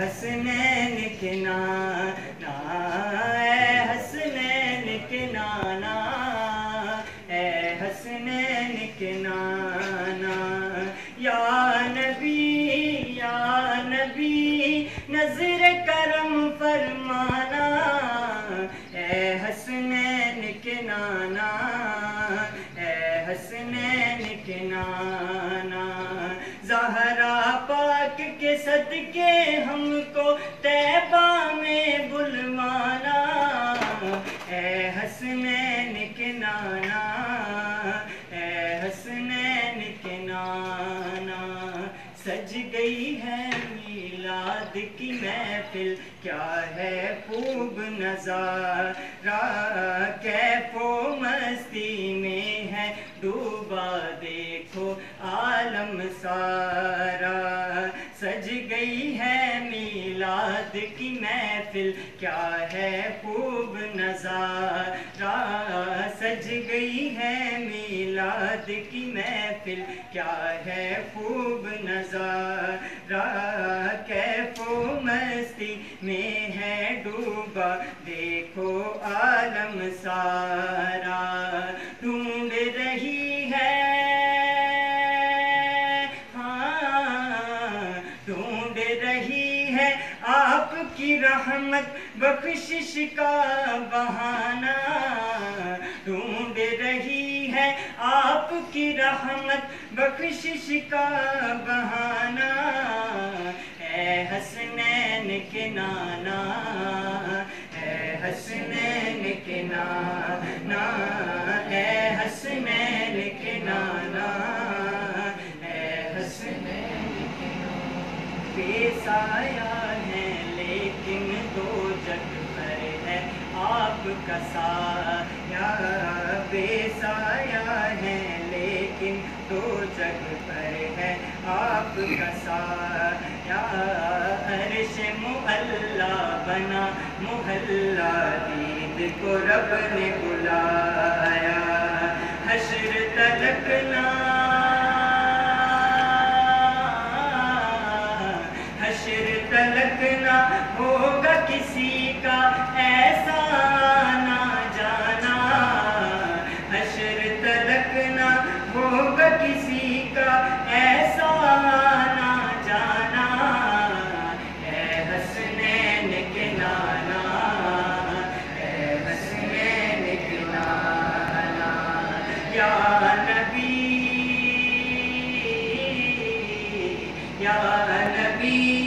हसनैन के नाना, ऐ हसनैन के नाना, ऐ हसनैन के नाना। या नबी नजरे करम फरमाना, ऐ हसनैन के नाना, ऐ हसनैन के नाना। ज़हरा पाक के सदके हमको तैबा में बुलवाना, ऐ हसनैन के नाना, ऐ हसनैन के नाना। सज गई है मीलाद की महफिल, क्या है खूब नज़ारा, कैफो मस्ती में है डूबा देखो आलम सारा। सज गई है मीलाद की महफिल, क्या है खूब नज़ारा, सज गई है मीलाद की महफिल, क्या है खूब नज़ारा, कैफो मस्ती में है डूबा देखो आलम सारा। ढूंढ रही आपकी रहमत बख्शिश का बहाना, ढूंढ रही है आपकी रहमत बख्शिश का बहाना। ऐ हसनैन के नाना, ऐ हसनैन के नाना, ऐ हसनैन के नाना, ऐ हसनैन के नाना। पेशाया लेकिन दो जग पर है आपका साया, बेसाया है लेकिन दो जग पर है आपका साया। अर्श मुअल्ला बना मुहल्ला, दीद को रब ने बुलाया। हश्र तलकना, हश्र तलकना होगा किसी का ऐसा ना जाना, हश्र तलकना होगा किसी का ऐसा ना जाना। ऐ हसनैन के नाना, ऐ हसनैन के नाना। या नबी